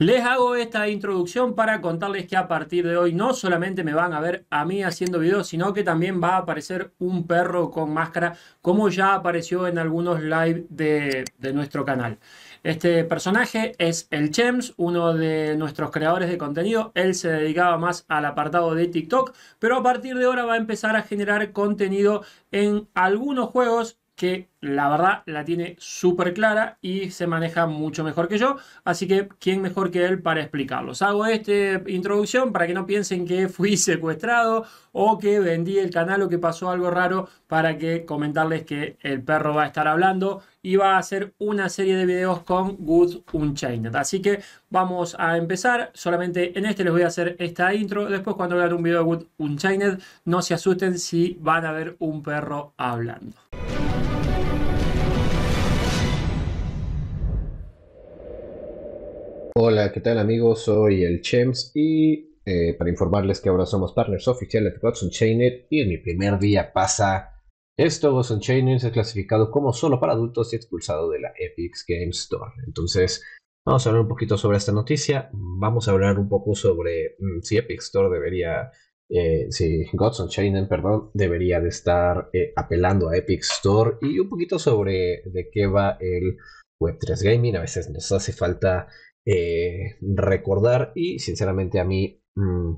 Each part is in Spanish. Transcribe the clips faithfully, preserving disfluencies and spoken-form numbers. Les hago esta introducción para contarles que a partir de hoy no solamente me van a ver a mí haciendo videos, sino que también va a aparecer un perro con máscara, como ya apareció en algunos live de, de nuestro canal. Este personaje es el Chems, uno de nuestros creadores de contenido. Él se dedicaba más al apartado de TikTok, pero a partir de ahora va a empezar a generar contenido en algunos juegos que la verdad la tiene súper clara y se maneja mucho mejor que yo. Así que, ¿quién mejor que él para explicarlos? Hago esta introducción para que no piensen que fui secuestrado o que vendí el canal o que pasó algo raro, para que comentarles que el perro va a estar hablando y va a hacer una serie de videos con Gods Unchained. Así que vamos a empezar. Solamente en este les voy a hacer esta intro. Después, cuando vean un video de Gods Unchained, no se asusten si van a ver un perro hablando. Hola, ¿qué tal amigos? Soy el Chems y eh, para informarles que ahora somos partners oficiales de Gods Unchained y en mi primer día pasa esto. Gods Unchained es clasificado como solo para adultos y expulsado de la Epic Games Store. Entonces, vamos a hablar un poquito sobre esta noticia. Vamos a hablar un poco sobre mmm, si Epic Store debería, eh, si Gods Unchained, perdón, debería de estar eh, apelando a Epic Store, y un poquito sobre de qué va el web tres Gaming. A veces nos hace falta Eh, recordar, y sinceramente a mí mmm,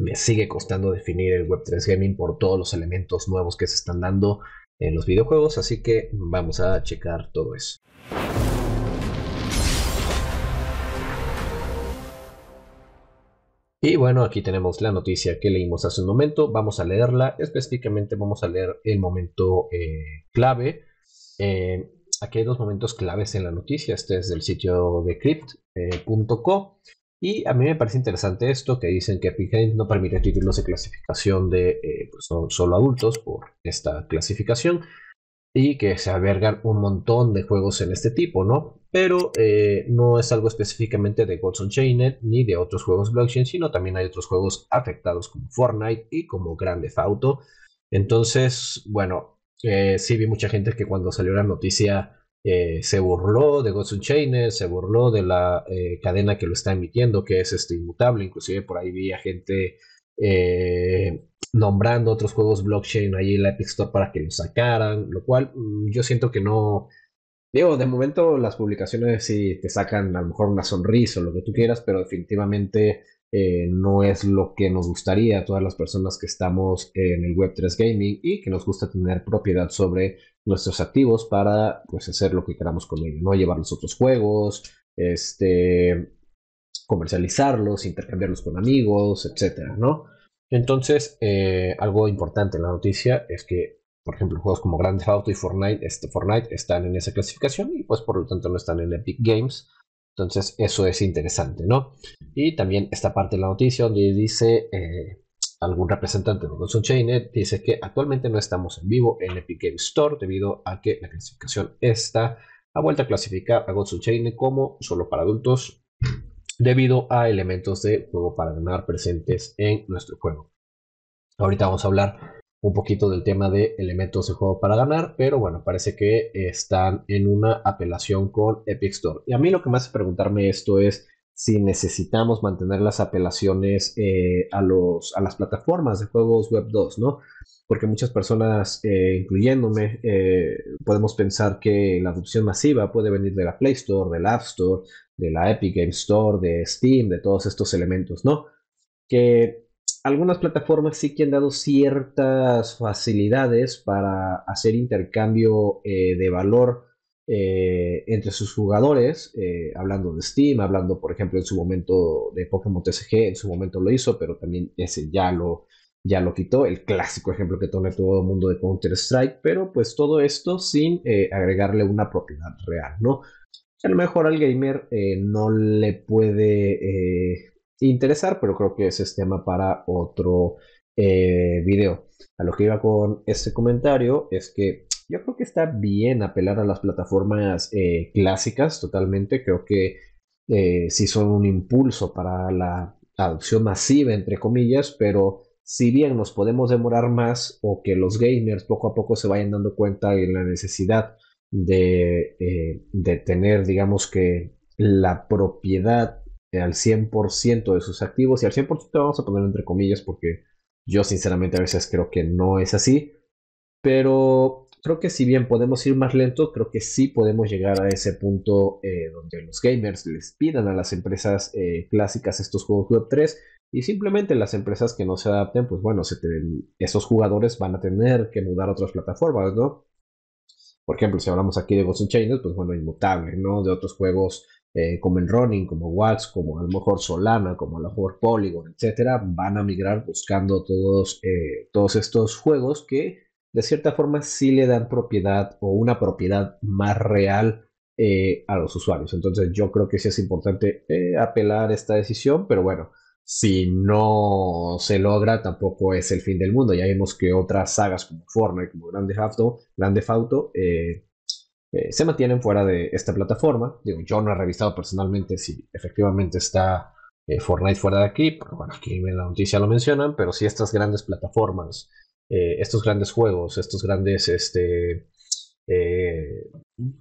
me sigue costando definir el web tres Gaming por todos los elementos nuevos que se están dando en los videojuegos, así que vamos a checar todo eso. Y bueno, aquí tenemos la noticia que leímos hace un momento. Vamos a leerla, específicamente vamos a leer el momento eh, clave. eh, Aquí hay dos momentos claves en la noticia. Este es del sitio decrypt punto co. Y a mí me parece interesante esto, que dicen que Epic Games no permite títulos de clasificación de eh, pues no, solo adultos por esta clasificación, y que se albergan un montón de juegos en este tipo, ¿no? Pero eh, no es algo específicamente de Gods Unchained ni de otros juegos blockchain, sino también hay otros juegos afectados como Fortnite y como Grand Theft Auto. Entonces, bueno, Eh, sí vi mucha gente que cuando salió la noticia eh, se burló de Gods Unchained, se burló de la eh, cadena que lo está emitiendo, que es este Immutable. Inclusive por ahí vi a gente eh, nombrando otros juegos blockchain ahí en la Epic Store para que lo sacaran, lo cual yo siento que no. Digo, de momento las publicaciones sí te sacan a lo mejor una sonrisa o lo que tú quieras, pero definitivamente Eh, no es lo que nos gustaría a todas las personas que estamos en el web tres Gaming y que nos gusta tener propiedad sobre nuestros activos para, pues, hacer lo que queramos con ellos, ¿no? Llevar los otros juegos, este, comercializarlos, intercambiarlos con amigos, etcétera, ¿no? Entonces, eh, algo importante en la noticia es que, por ejemplo, juegos como Grand Theft Auto y Fortnite, este, Fortnite están en esa clasificación y, pues, por lo tanto no están en Epic Games. Entonces eso es interesante, ¿no? Y también esta parte de la noticia donde dice eh, algún representante de Gods Unchained dice que actualmente no estamos en vivo en Epic Games Store debido a que la clasificación está ha vuelto a clasificar a Gods Unchained como solo para adultos debido a elementos de juego para ganar presentes en nuestro juego. Ahorita vamos a hablar un poquito del tema de elementos de juego para ganar, pero bueno, parece que están en una apelación con Epic Store. Y a mí lo que me hace preguntarme esto es si necesitamos mantener las apelaciones eh, a, los, a las plataformas de juegos web dos, ¿no? Porque muchas personas, eh, incluyéndome, eh, podemos pensar que la adopción masiva puede venir de la Play Store, del App Store, de la Epic Games Store, de Steam, de todos estos elementos, ¿no? Que algunas plataformas sí que han dado ciertas facilidades para hacer intercambio eh, de valor eh, entre sus jugadores, eh, hablando de Steam, hablando por ejemplo en su momento de Pokémon T C G, en su momento lo hizo, pero también ese ya lo, ya lo quitó, el clásico ejemplo que toma todo el mundo de Counter-Strike, pero pues todo esto sin eh, agregarle una propiedad real, ¿no? A lo mejor al gamer eh, no le puede Eh, interesar, pero creo que ese es tema para otro eh, video. A lo que iba con este comentario es que yo creo que está bien apelar a las plataformas eh, clásicas totalmente. Creo que eh, sí son un impulso para la adopción masiva, entre comillas, pero si bien nos podemos demorar más o que los gamers poco a poco se vayan dando cuenta de la necesidad de, eh, de tener, digamos que, la propiedad al cien por ciento de sus activos, y al cien por ciento vamos a poner entre comillas porque yo sinceramente a veces creo que no es así, pero creo que si bien podemos ir más lento, creo que sí podemos llegar a ese punto eh, donde los gamers les pidan a las empresas eh, clásicas estos juegos web tres, y simplemente las empresas que no se adapten, pues bueno, se te, esos jugadores van a tener que mudar a otras plataformas, ¿no? Por ejemplo, si hablamos aquí de Gods Unchained, pues bueno, Inmutable, ¿no? De otros juegos eh, como el Ronin, como Wax, como a lo mejor Solana, como a lo mejor Polygon, etcétera, van a migrar buscando todos, eh, todos estos juegos que de cierta forma sí le dan propiedad o una propiedad más real eh, a los usuarios. Entonces yo creo que sí es importante eh, apelar a esta decisión, pero bueno, si no se logra tampoco es el fin del mundo. Ya vimos que otras sagas como Fortnite, como Grand Theft Auto, Grand Theft Auto eh, eh, se mantienen fuera de esta plataforma. Digo, yo no he revisado personalmente si efectivamente está eh, Fortnite fuera de aquí, pero bueno, aquí en la noticia lo mencionan, pero sí estas grandes plataformas, eh, estos grandes juegos, estos grandes, este, eh,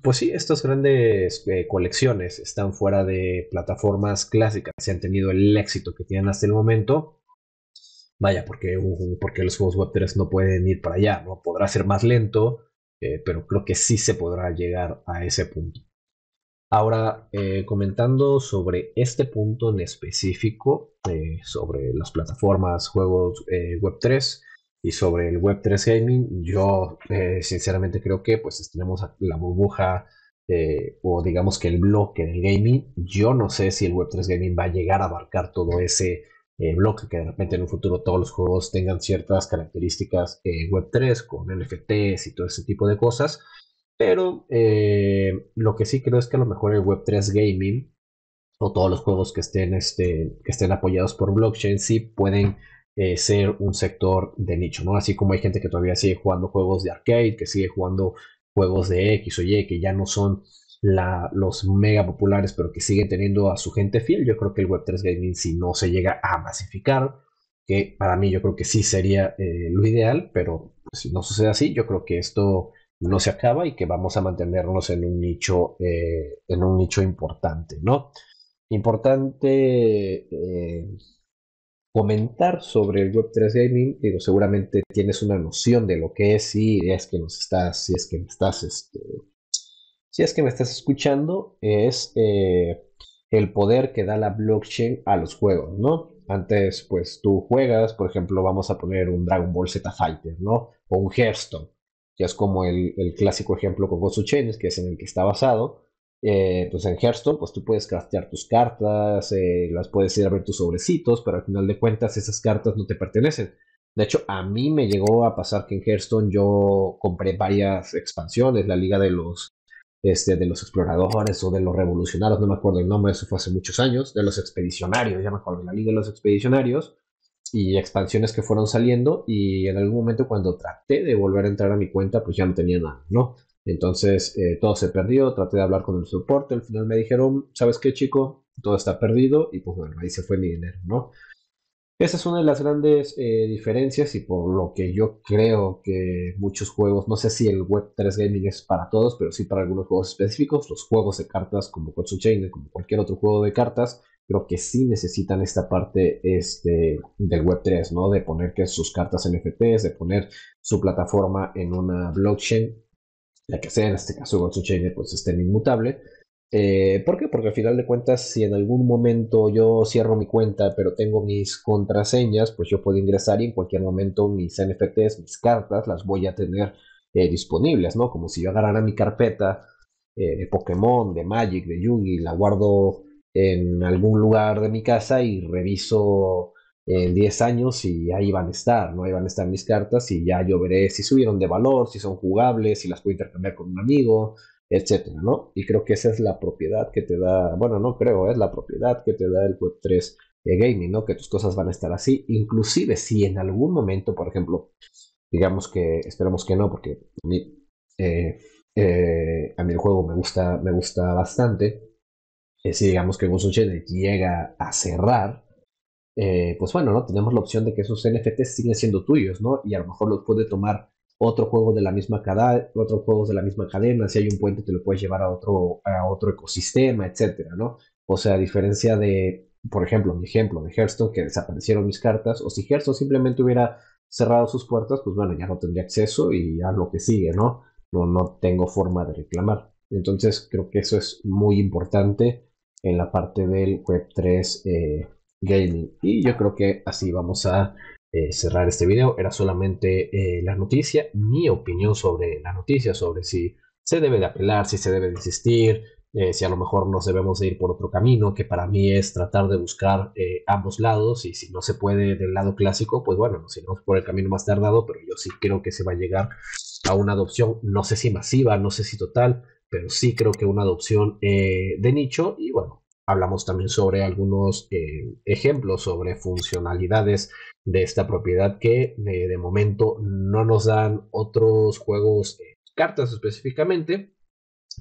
pues sí, estas grandes eh, colecciones están fuera de plataformas clásicas que han tenido el éxito que tienen hasta el momento. Vaya, porque, uh, porque los juegos web tres no pueden ir para allá, ¿no? Podrá ser más lento, eh, pero creo que sí se podrá llegar a ese punto. Ahora, eh, comentando sobre este punto en específico, eh, sobre las plataformas juegos eh, web tres, y sobre el web tres Gaming, yo eh, sinceramente creo que pues tenemos la burbuja eh, o digamos que el bloque del gaming. Yo no sé si el web tres Gaming va a llegar a abarcar todo ese eh, bloque, que de repente en un futuro todos los juegos tengan ciertas características eh, web tres con N F Ts y todo ese tipo de cosas. Pero eh, lo que sí creo es que a lo mejor el web tres Gaming o todos los juegos que estén, este, que estén apoyados por blockchain sí pueden Eh, ser un sector de nicho, ¿no? Así como hay gente que todavía sigue jugando juegos de arcade, que sigue jugando juegos de X o Y, que ya no son la, los mega populares, pero que siguen teniendo a su gente fiel. Yo creo que el web tres Gaming, si no se llega a masificar, que para mí yo creo que sí sería eh, lo ideal, pero pues, si no sucede así, yo creo que esto no se acaba y que vamos a mantenernos en un nicho, eh, en un nicho importante, ¿no? Importante... Eh, comentar sobre el web tres Gaming. Digo, seguramente tienes una noción de lo que es, si es que nos estás, si es que me estás, este, si es que me estás escuchando, es eh, el poder que da la blockchain a los juegos, ¿no? Antes, pues tú juegas, por ejemplo, vamos a poner un Dragon Ball Z Fighter, ¿no? O un Hearthstone, que es como el, el clásico ejemplo con Gods Unchained, que es en el que está basado. Eh, pues en Hearthstone, pues tú puedes craftear tus cartas, eh, las puedes ir a ver tus sobrecitos, pero al final de cuentas esas cartas no te pertenecen. De hecho, a mí me llegó a pasar que en Hearthstone yo compré varias expansiones, la Liga de los, este, de los Exploradores o de los Revolucionarios, no me acuerdo el nombre, eso fue hace muchos años, de los Expedicionarios, ya me acuerdo, la Liga de los Expedicionarios, y expansiones que fueron saliendo, y en algún momento cuando traté de volver a entrar a mi cuenta, pues ya no tenía nada, ¿no? Entonces eh, todo se perdió, traté de hablar con el soporte, al final me dijeron, ¿sabes qué, chico? Todo está perdido, y pues bueno, ahí se fue mi dinero, ¿no? Esa es una de las grandes eh, diferencias, y por lo que yo creo que muchos juegos, no sé si el web tres Gaming es para todos, pero sí para algunos juegos específicos, los juegos de cartas como Gods Unchained, como cualquier otro juego de cartas, creo que sí necesitan esta parte este, del web tres, ¿no? De poner que sus cartas N F Ts, de poner su plataforma en una blockchain, la que sea, en este caso Gods Unchained, pues esté inmutable. Eh, ¿Por qué? Porque al final de cuentas, si en algún momento yo cierro mi cuenta, pero tengo mis contraseñas, pues yo puedo ingresar y en cualquier momento mis N F Ts, mis cartas, las voy a tener eh, disponibles, ¿no? Como si yo agarrara mi carpeta eh, de Pokémon, de Magic, de Yu-Gi, la guardo en algún lugar de mi casa y reviso en diez años y ahí van a estar, ¿no? Ahí van a estar mis cartas y ya yo veré si subieron de valor, si son jugables, si las puedo intercambiar con un amigo, etcétera, ¿no? Y creo que esa es la propiedad que te da, bueno, no creo, es la propiedad que te da el web tres eh, Gaming, ¿no? Que tus cosas van a estar así, inclusive si en algún momento, por ejemplo, digamos que, esperemos que no, porque a mí, eh, eh, a mí el juego me gusta, me gusta bastante, eh, si digamos que Gods Unchained llega a cerrar, Eh, pues bueno, ¿no? Tenemos la opción de que esos N F Ts siguen siendo tuyos, ¿no? Y a lo mejor los puede tomar otro juego de la misma cadena, otros juegos de la misma cadena, si hay un puente te lo puedes llevar a otro, a otro ecosistema, etcétera, ¿no? O sea, a diferencia de por ejemplo, mi ejemplo de Hearthstone, que desaparecieron mis cartas, o si Hearthstone simplemente hubiera cerrado sus puertas, pues bueno, ya no tendría acceso y a lo que sigue, ¿no? No, no tengo forma de reclamar. Entonces creo que eso es muy importante en la parte del web tres eh, gaming. Y yo creo que así vamos a eh, cerrar este video. Era solamente eh, la noticia, mi opinión sobre la noticia, sobre si se debe de apelar, si se debe de insistir, eh, si a lo mejor nos debemos de ir por otro camino, que para mí es tratar de buscar eh, ambos lados, y si no se puede del lado clásico, pues bueno, nos iremos por el camino más tardado, pero yo sí creo que se va a llegar a una adopción, no sé si masiva, no sé si total, pero sí creo que una adopción eh, de nicho. Y bueno, hablamos también sobre algunos eh, ejemplos, sobre funcionalidades de esta propiedad que eh, de momento no nos dan otros juegos, eh, cartas específicamente.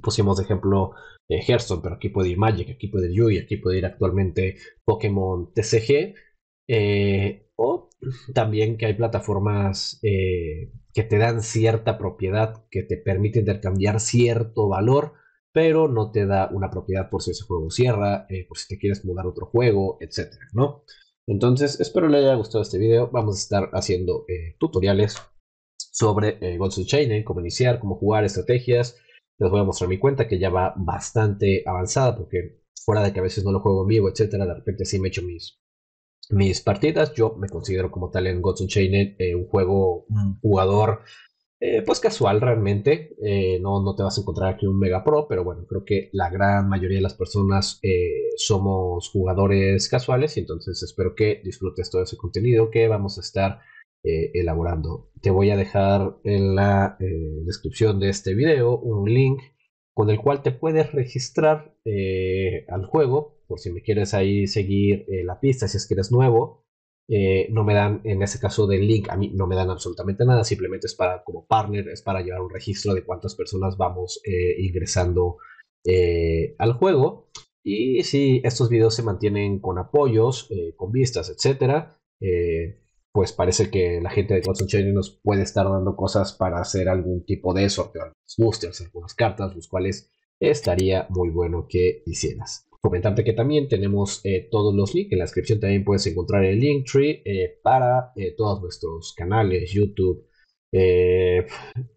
Pusimos de ejemplo eh, Hearthstone, pero aquí puede ir Magic, aquí puede ir Yu-Gi, aquí puede ir actualmente Pokémon T C G. Eh, o también que hay plataformas eh, que te dan cierta propiedad, que te permite intercambiar cierto valor, pero no te da una propiedad por si ese juego cierra, eh, por si te quieres mudar a otro juego, etcétera, ¿no? Entonces, espero les haya gustado este video. Vamos a estar haciendo eh, tutoriales sobre eh, Gods Unchained, ¿eh? Cómo iniciar, cómo jugar, estrategias. Les voy a mostrar mi cuenta, que ya va bastante avanzada, porque fuera de que a veces no lo juego en vivo, etcétera, de repente sí me echo mis, mis partidas. Yo me considero como tal en Gods Unchained eh, un juego, un jugador eh, pues casual realmente. Eh, no, no te vas a encontrar aquí un mega pro, pero bueno, creo que la gran mayoría de las personas eh, somos jugadores casuales, y entonces espero que disfrutes todo ese contenido que vamos a estar Eh, elaborando. Te voy a dejar en la eh, descripción de este video un link con el cual te puedes registrar eh, al juego, por si me quieres ahí seguir eh, la pista, si es que eres nuevo. Eh, no me dan, en ese caso del link, a mí no me dan absolutamente nada, simplemente es para, como partner, es para llevar un registro de cuántas personas vamos eh, ingresando eh, al juego. Y si estos videos se mantienen con apoyos, eh, con vistas, etcétera, eh, pues parece que la gente de Gods Unchained nos puede estar dando cosas para hacer algún tipo de sorteo, algunos boosters, algunas cartas, los cuales estaría muy bueno que hicieras. Comentarte que también tenemos eh, todos los links. En la descripción también puedes encontrar el Linktree eh, para eh, todos nuestros canales, YouTube, eh,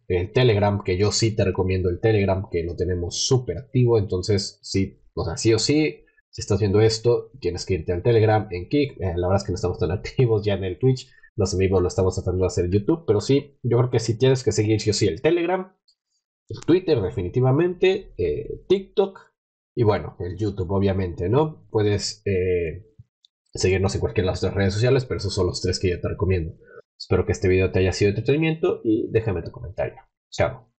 el Telegram, que yo sí te recomiendo el Telegram, que lo tenemos súper activo. Entonces, sí, o sea, sí o sí, si estás viendo esto, tienes que irte al Telegram, en Kik. Eh, la verdad es que no estamos tan activos ya en el Twitch. Los amigos lo estamos tratando de hacer en YouTube. Pero sí, yo creo que sí tienes que seguir sí o sí el Telegram, el Twitter definitivamente, eh, TikTok y bueno, el YouTube obviamente, ¿no? Puedes eh, seguirnos en cualquiera de las otras redes sociales, pero esos son los tres que yo te recomiendo. Espero que este video te haya sido de entretenimiento y déjame tu comentario. Chao.